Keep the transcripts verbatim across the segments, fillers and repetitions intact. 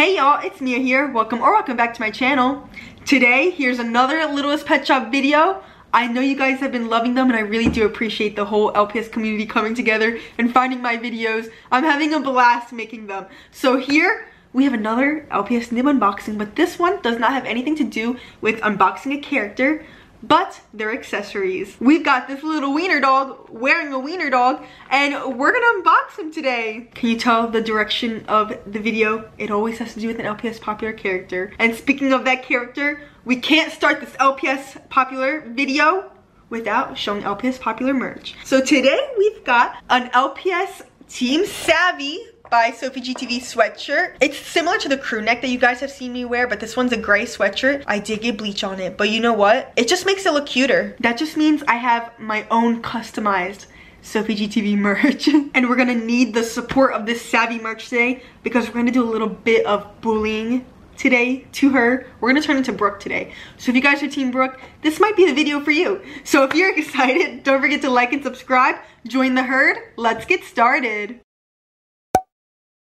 Hey y'all, it's Mia here. Welcome or welcome back to my channel. Today, here's another Littlest Pet Shop video. I know you guys have been loving them and I really do appreciate the whole L P S community coming together and finding my videos. I'm having a blast making them. So here, we have another L P S nib unboxing, but this one does not have anything to do with unboxing a character, but they're accessories. We've got this little wiener dog wearing a wiener dog and we're gonna unbox him today. Can you tell the direction of the video? It always has to do with an L P S popular character. And speaking of that character, we can't start this L P S popular video without showing L P S popular merch. So today we've got an L P S Team Savvy by Sophie G T V sweatshirt. It's similar to the crew neck that you guys have seen me wear, but this one's a gray sweatshirt. I did get bleach on it, but you know what? It just makes it look cuter. That just means I have my own customized Sophie G T V merch. And we're gonna need the support of this Savvy merch today because we're gonna do a little bit of bullying today to her. We're gonna turn into Brooke today. So if you guys are Team Brooke, this might be the video for you. So if you're excited, don't forget to like and subscribe. Join the herd. Let's get started.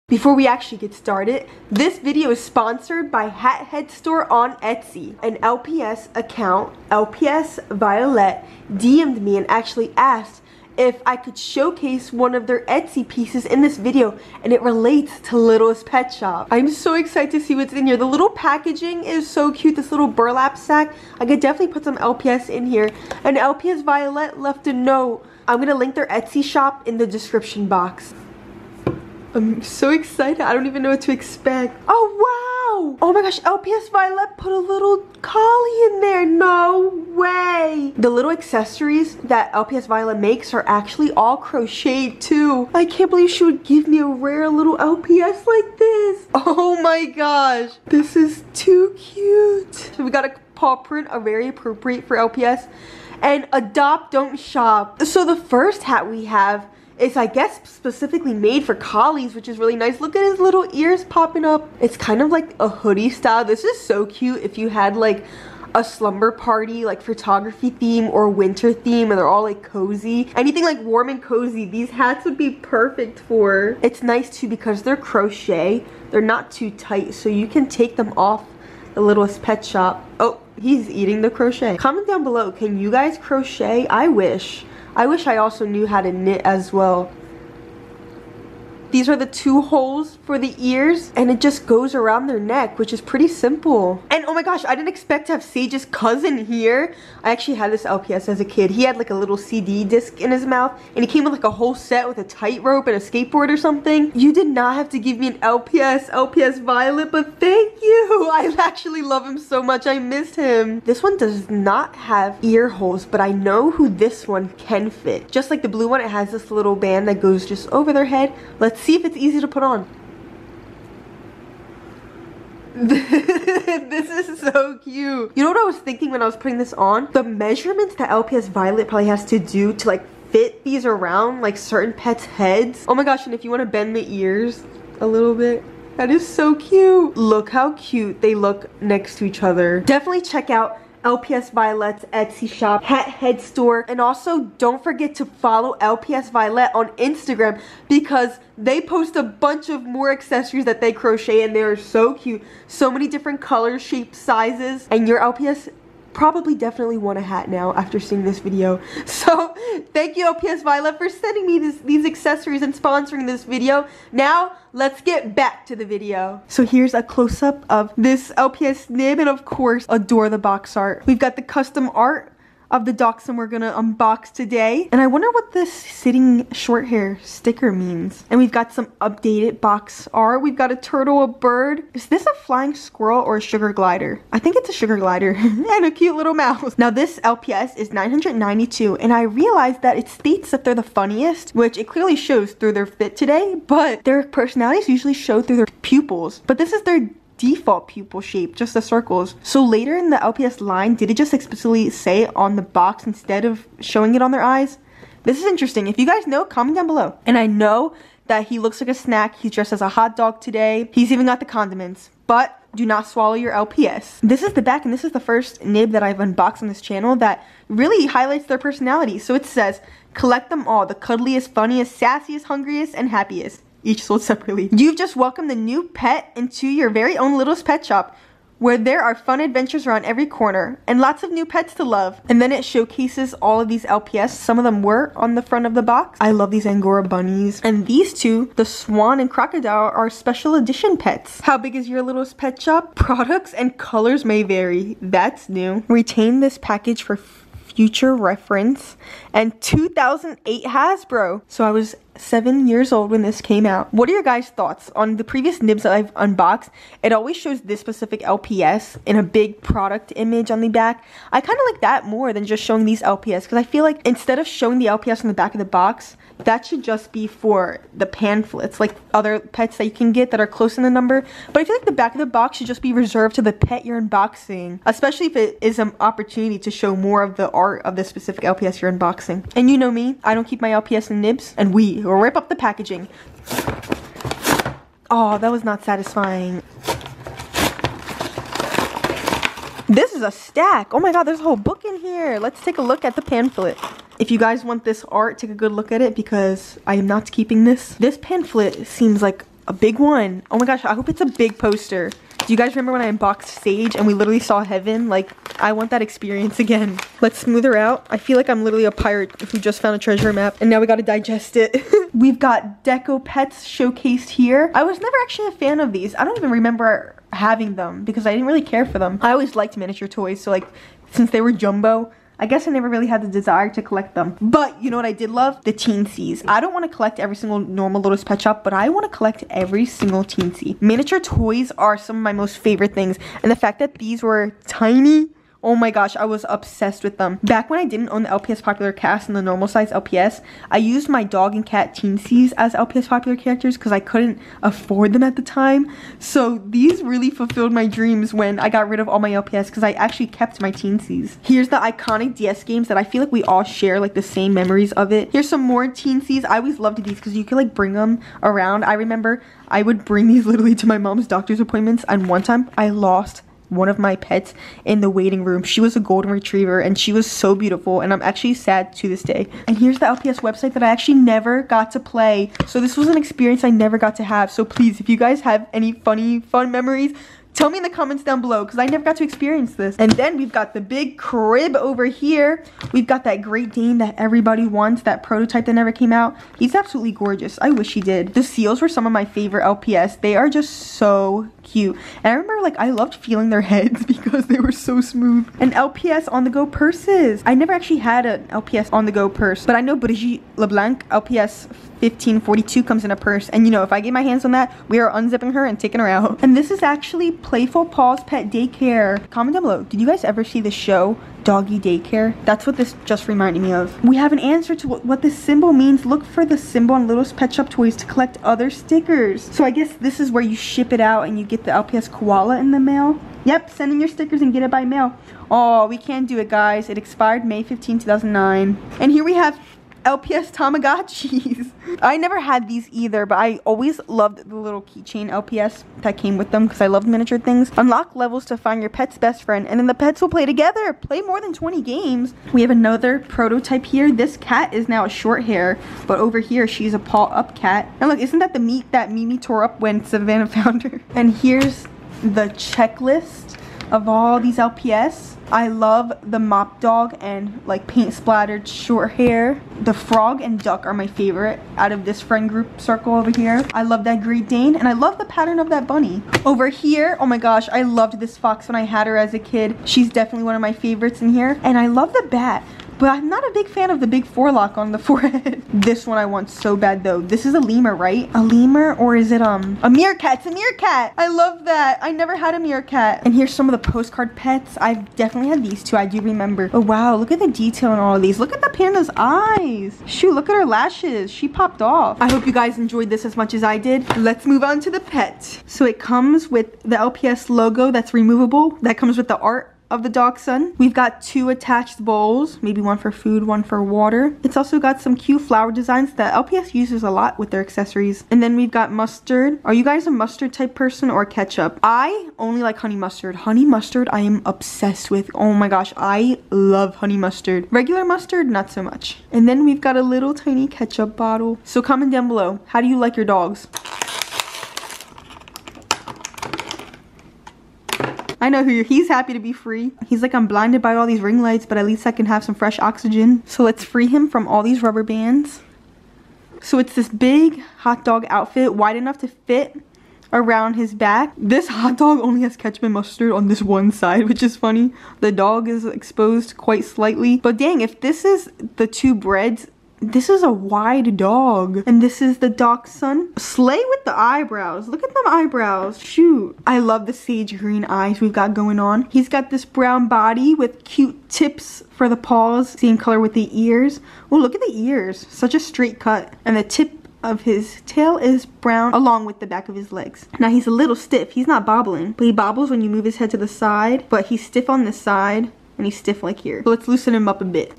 Before we actually get started, this video is sponsored by Hat Head Store on Etsy. An L P S account, L P S Violette, D M'd me and actually asked if I could showcase one of their Etsy pieces in this video, and it relates to Littlest Pet Shop. I'm so excited to see what's in here. The little packaging is so cute, this little burlap sack. I could definitely put some L P S in here. And L P S Violette left a note. I'm gonna link their Etsy shop in the description box. I'm so excited. I don't even know what to expect. Oh, wow. Oh my gosh, L P S Violette put a little collie in there. No way. The little accessories that L P S Violette makes are actually all crocheted too. I can't believe she would give me a rare little L P S like this. Oh my gosh. This is too cute. So we got a paw print, a very appropriate for L P S, and adopt, don't shop. So the first hat we have, it's, I guess, specifically made for collies, which is really nice. Look at his little ears popping up. It's kind of like a hoodie style. This is so cute if you had like a slumber party, like photography theme or winter theme, and they're all like cozy. Anything like warm and cozy, these hats would be perfect for. It's nice too because they're crochet. They're not too tight, so you can take them off the Littlest Pet Shop. Oh, he's eating the crochet. Comment down below, can you guys crochet? I wish. I wish I also knew how to knit as well. These are the two holes for the ears, and it just goes around their neck, which is pretty simple. And oh my gosh, I didn't expect to have Sage's cousin here. I actually had this L P S as a kid. He had like a little C D disc in his mouth, and he came with like a whole set with a tightrope and a skateboard or something. You did not have to give me an L P S, L P S Violet, but thank you. I actually love him so much. I missed him. This one does not have ear holes, but I know who this one can fit. Just like the blue one, it has this little band that goes just over their head. Let's see if it's easy to put on. This is so cute. You know what I was thinking when I was putting this on? The measurements that L P S Violet probably has to do to like fit these around like certain pets' heads. Oh my gosh, and if you want to bend the ears a little bit. That is so cute. Look how cute they look next to each other. Definitely check out L P S Violette's Etsy shop, Hat Head Store, and also don't forget to follow L P S Violette on Instagram because they post a bunch of more accessories that they crochet and they are so cute. So many different colors, shapes, sizes, and your L P S probably definitely want a hat now after seeing this video. So thank you L P S Violet for sending me this, these accessories and sponsoring this video. Now let's get back to the video. So here's a close-up of this L P S nib, and of course adore the box art. We've got the custom art of the dachshund we're gonna unbox today, and I wonder what this sitting short hair sticker means. And we've got some updated box art. We've got a turtle, a bird. Is this a flying squirrel or a sugar glider? I think it's a sugar glider. And a cute little mouse. Now this L P S is nine hundred ninety-two, and I realized that it states that they're the funniest, which it clearly shows through their fit today, but their personalities usually show through their pupils. But this is their default pupil shape, just the circles. So later in the L P S line, did it just explicitly say it on the box instead of showing it on their eyes? This is interesting. If you guys know, comment down below. And I know that he looks like a snack. He's dressed as a hot dog today. He's even got the condiments, but do not swallow your L P S. This is the back, and this is the first nib that I've unboxed on this channel that really highlights their personality. So it says, collect them all, the cuddliest, funniest, sassiest, hungriest, and happiest. each sold separately. You've just welcomed the new pet into your very own Littlest Pet Shop, where there are fun adventures around every corner and lots of new pets to love. And then it showcases all of these L P S. Some of them were on the front of the box. I love these Angora bunnies. And these two, the swan and crocodile, are special edition pets. How big is your Littlest Pet Shop? Products and colors may vary. That's new. Retain this package for future reference. And two thousand eight Hasbro. So I was seven years old when this came out. What are your guys' thoughts on the previous nibs that I've unboxed? It always shows this specific L P S in a big product image on the back. I kind of like that more than just showing these L P S, because I feel like instead of showing the L P S on the back of the box, that should just be for the pamphlets, like other pets that you can get that are close in the number. But I feel like the back of the box should just be reserved to the pet you're unboxing, especially if it is an opportunity to show more of the art of the specific L P S you're unboxing. And you know me, I don't keep my L P S in nibs, and we rip up the packaging. Oh, that was not satisfying. This is a stack. Oh my god, there's a whole book in here. Let's take a look at the pamphlet. If you guys want this art, take a good look at it, because I am not keeping this. This pamphlet seems like a big one. Oh my gosh, I hope it's a big poster. Do you guys remember when I unboxed Sage and we literally saw heaven? Like, I want that experience again. Let's smooth her out. I feel like I'm literally a pirate who just found a treasure map and now we gotta digest it. We've got Deco Pets showcased here. I was never actually a fan of these. I don't even remember having them because I didn't really care for them. I always liked miniature toys, so like, since they were jumbo, I guess I never really had the desire to collect them. But you know what I did love? The teensies. I don't want to collect every single normal Littlest Pet Shop, but I want to collect every single teensy. Miniature toys are some of my most favorite things. And the fact that these were tiny, oh my gosh, I was obsessed with them. Back when I didn't own the L P S Popular cast and the normal size L P S, I used my dog and cat teensies as L P S Popular characters because I couldn't afford them at the time. So these really fulfilled my dreams when I got rid of all my L P S, because I actually kept my teensies. Here's the iconic D S games that I feel like we all share like the same memories of it. Here's some more teensies. I always loved these because you could like bring them around. I remember I would bring these literally to my mom's doctor's appointments, and one time I lost one of my pets in the waiting room. She was a golden retriever and she was so beautiful, and I'm actually sad to this day. And here's the L P S website that I actually never got to play, so this was an experience I never got to have. So please, if you guys have any funny fun memories, tell me in the comments down below, because I never got to experience this. And then we've got the big crib over here. We've got that Great Dane that everybody wants, that prototype that never came out. He's absolutely gorgeous. I wish he did. The seals were some of my favorite L P S. They are just so cute. And I remember, like, I loved feeling their heads because they were so smooth. And L P S on-the-go purses. I never actually had an L P S on-the-go purse, but I know Brigitte LeBlanc L P S fifteen forty-two comes in a purse. And, you know, if I get my hands on that, we are unzipping her and taking her out. And this is actually Playful Paws Pet Daycare. Comment down below, did you guys ever see the show Doggy Daycare? That's what this just reminded me of. We have an answer to what this symbol means. Look for the symbol on Littlest Pet Shop toys to collect other stickers. So I guess this is where you ship it out and you get the L P S koala in the mail. Yep, send in your stickers and get it by mail. Oh, we can't do it, guys. It expired May fifteenth two thousand nine. And here we have L P S Tamagotchis. I never had these either, but I always loved the little keychain L P S that came with them because I loved miniature things. Unlock levels to find your pet's best friend, and then the pets will play together. Play more than twenty games. We have another prototype here. This cat is now a short hair, but over here she's a paw up cat. And look, isn't that the meat that Mimi tore up when Savannah found her? And here's the checklist of all these L P S. I love the mop dog and like paint splattered short hair. The frog and duck are my favorite out of this friend group circle over here. I love that Great Dane, and I love the pattern of that bunny. Over here, oh my gosh, I loved this fox when I had her as a kid. She's definitely one of my favorites in here. And I love the bat, but I'm not a big fan of the big forelock on the forehead. This one I want so bad though. This is a lemur, right? A lemur, or is it um a meerkat? It's a meerkat. I love that. I never had a meerkat. And here's some of the postcard pets. I've definitely had these two. I do remember. Oh wow, look at the detail in all of these. Look at the panda's eyes. Shoot, look at her lashes. She popped off. I hope you guys enjoyed this as much as I did. Let's move on to the pet. So it comes with the L P S logo that's removable. That comes with the art of the dachshund. We've got two attached bowls, maybe one for food, one for water. It's also got some cute flower designs that L P S uses a lot with their accessories. And then we've got mustard. Are you guys a mustard type person or ketchup? I only like honey mustard. Honey mustard I am obsessed with. Oh my gosh, I love honey mustard. Regular mustard, not so much. And then we've got a little tiny ketchup bottle. So comment down below, how do you like your dogs? I know who you're, he's happy to be free. He's like, I'm blinded by all these ring lights, but at least I can have some fresh oxygen. So let's free him from all these rubber bands. So it's this big hot dog outfit, wide enough to fit around his back. This hot dog only has ketchup and mustard on this one side, which is funny. The dog is exposed quite slightly. But dang, if this is the two breads, this is a wide dog. And this is the dachshund. Slay with the eyebrows. Look at them eyebrows. Shoot. I love the sage green eyes we've got going on. He's got this brown body with cute tips for the paws. Same color with the ears. Oh, look at the ears. Such a straight cut. And the tip of his tail is brown along with the back of his legs. Now he's a little stiff. He's not bobbling. But he bobbles when you move his head to the side. But he's stiff on this side. And he's stiff like here. So let's loosen him up a bit.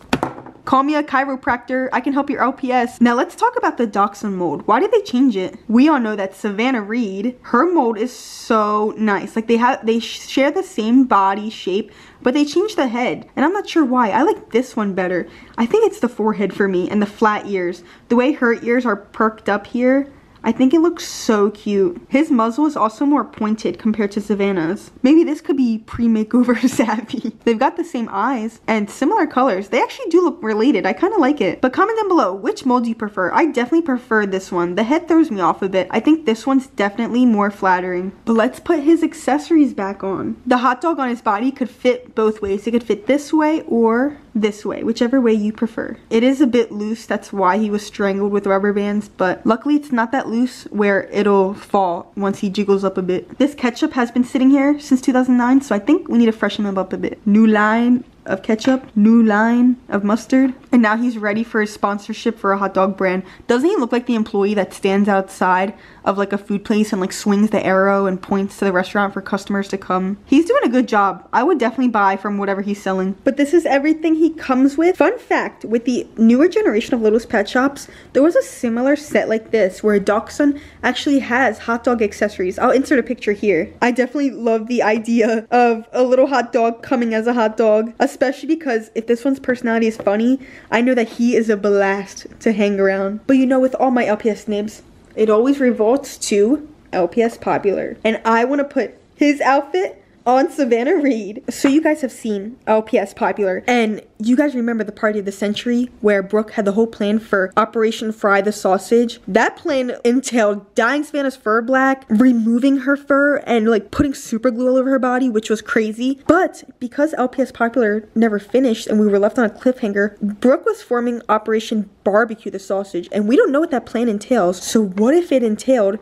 Call me a chiropractor, I can help your L P S. Now let's talk about the dachshund mold. Why did they change it? We all know that Savannah Reed, her mold is so nice. Like they have, they share the same body shape, but they changed the head. And I'm not sure why, I like this one better. I think it's the forehead for me and the flat ears. The way her ears are perked up here, I think it looks so cute. His muzzle is also more pointed compared to Savannah's. Maybe this could be pre-makeover savvy. They've got the same eyes and similar colors. They actually do look related. I kind of like it. But comment down below, which mold do you prefer? I definitely prefer this one. The head throws me off a bit. I think this one's definitely more flattering. But let's put his accessories back on. The hot dog on his body could fit both ways. It could fit this way or this way, whichever way you prefer. It is a bit loose, that's why he was strangled with rubber bands, but luckily it's not that loose where it'll fall once he jiggles up a bit. This ketchup has been sitting here since two thousand nine, so I think we need to freshen him up a bit. New line of ketchup, new line of mustard, and now he's ready for his sponsorship for a hot dog brand. Doesn't he look like the employee that stands outside of like a food place and like swings the arrow and points to the restaurant for customers to come? He's doing a good job. I would definitely buy from whatever he's selling. But this is everything he comes with. Fun fact, with the newer generation of Littlest Pet Shops, there was a similar set like this where a dachshund actually has hot dog accessories. I'll insert a picture here. I definitely love the idea of a little hot dog coming as a hot dog, especially because if this one's personality is funny, I know that he is a blast to hang around. But you know, with all my L P S nibs, it always revolts to L P S Popular. And I want to put his outfit on Savannah Reed. So you guys have seen L P S Popular, and you guys remember the party of the century where Brooke had the whole plan for Operation Fry the Sausage? That plan entailed dyeing Savannah's fur black, removing her fur, and like putting super glue all over her body, which was crazy. But because L P S Popular never finished and we were left on a cliffhanger, Brooke was forming Operation Barbecue the Sausage, and we don't know what that plan entails. So what if it entailed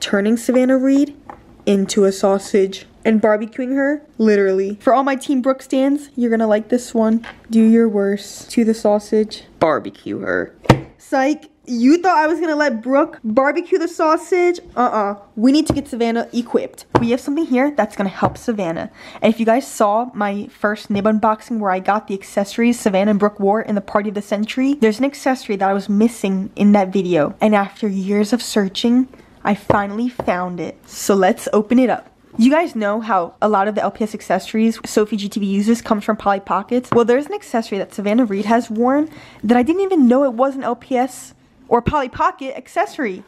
turning Savannah Reed into a sausage and barbecuing her, literally? For all my Team Brooke stands, you're gonna like this one. Do your worst to the sausage. Barbecue her. Psych. You thought I was gonna let Brooke barbecue the sausage? Uh-uh. We need to get Savannah equipped. We have something here that's gonna help Savannah. And if you guys saw my first nib unboxing where I got the accessories Savannah and Brooke wore in the party of the century, there's an accessory that I was missing in that video. And after years of searching, I finally found it. So let's open it up. You guys know how a lot of the L P S accessories Sophie G T V uses comes from Polly Pockets. Well, there's an accessory that Savannah Reed has worn that I didn't even know it was an L P S or Polly Pocket accessory.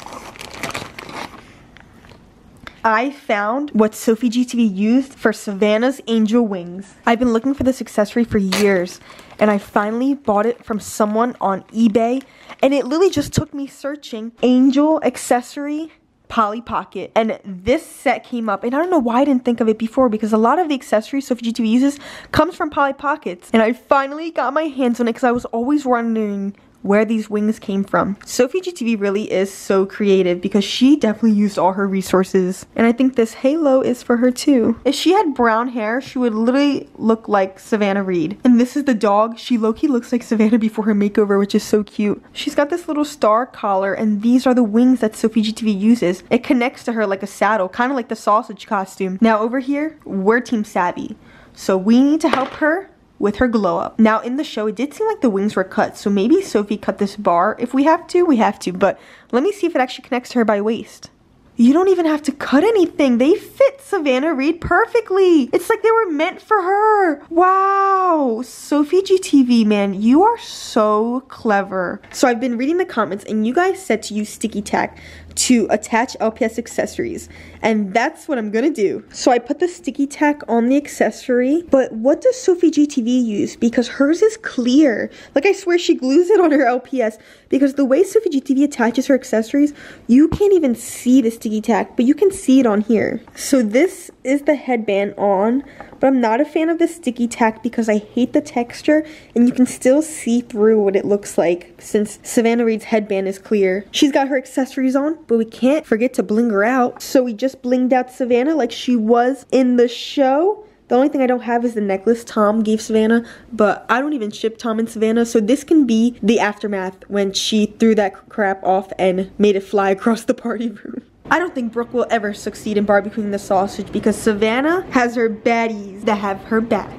I found what Sophie G T V used for Savannah's angel wings. I've been looking for this accessory for years, and I finally bought it from someone on eBay, and it literally just took me searching angel accessory Polly Pocket, and this set came up. And I don't know why I didn't think of it before, because a lot of the accessories Sophie G T V uses comes from Polly Pockets, and I finally got my hands on it because I was always wondering where these wings came from. Sophie G T V really is so creative because she definitely used all her resources, and I think this halo is for her too. If she had brown hair, she would literally look like Savannah Reed. And this is the dog. She low-key looks like Savannah before her makeover, which is so cute. She's got this little star collar, and these are the wings that Sophie G T V uses. It connects to her like a saddle, kind of like the sausage costume. Now over here, we're Team Savvy. So we need to help her with her glow up. Now in the show, it did seem like the wings were cut, so maybe Sophie cut this bar. If we have to, we have to, but let me see if it actually connects to her by waist. You don't even have to cut anything. They fit Savannah Reed perfectly. It's like they were meant for her. Wow. Sophie G T V, man, you are so clever. So I've been reading the comments and you guys said to use sticky tack to attach L P S accessories. And that's what I'm gonna do. So I put the sticky tack on the accessory, but what does Sophie G T V use? Because hers is clear. Like, I swear she glues it on her L P S, because the way Sophie G T V attaches her accessories, you can't even see the sticky tack, but you can see it on here. So this is the headband on, but I'm not a fan of the sticky tack because I hate the texture, and you can still see through what it looks like since Savannah Reed's headband is clear. She's got her accessories on, but we can't forget to bling her out. So we just blinged out Savannah like she was in the show. The only thing I don't have is the necklace Tom gave Savannah, but I don't even ship Tom and Savannah, so this can be the aftermath when she threw that crap off and made it fly across the party room. I don't think Brooke will ever succeed in barbecuing the sausage because Savannah has her baddies that have her back.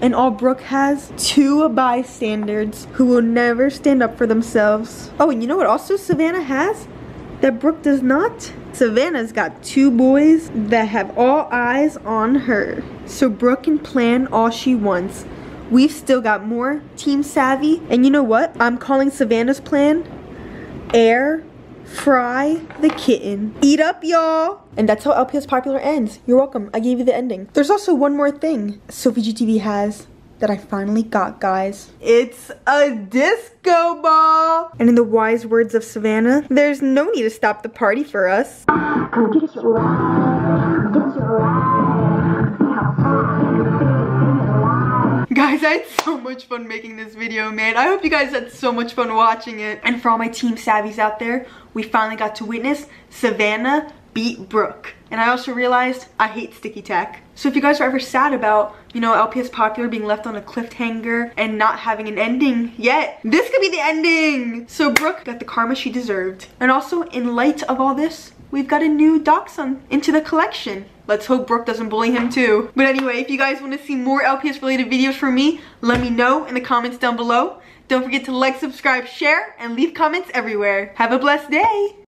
And all Brooke has, two bystanders who will never stand up for themselves. Oh, and you know what also Savannah has that Brooke does not? Savannah's got two boys that have all eyes on her. So Brooke can plan all she wants. We've still got more team savvy. And you know what? I'm calling Savannah's plan Air Fry the Kitten. Eat up, y'all. And that's how L P S Popular ends. You're welcome. I gave you the ending. There's also one more thing Sophie G T V has that I finally got, guys. It's a disco ball. And in the wise words of Savannah, there's no need to stop the party for us. Come get us your ride. Get us your ride. Guys, I had so much fun making this video, man. I hope you guys had so much fun watching it. And for all my team savvies out there, we finally got to witness Savannah beat Brooke. And I also realized I hate sticky tack. So if you guys are ever sad about, you know, L P S Popular being left on a cliffhanger and not having an ending yet, this could be the ending. So Brooke got the karma she deserved. And also, in light of all this, we've got a new dachshund into the collection. Let's hope Brooke doesn't bully him too. But anyway, if you guys want to see more L P S related videos from me, let me know in the comments down below. Don't forget to like, subscribe, share, and leave comments everywhere. Have a blessed day.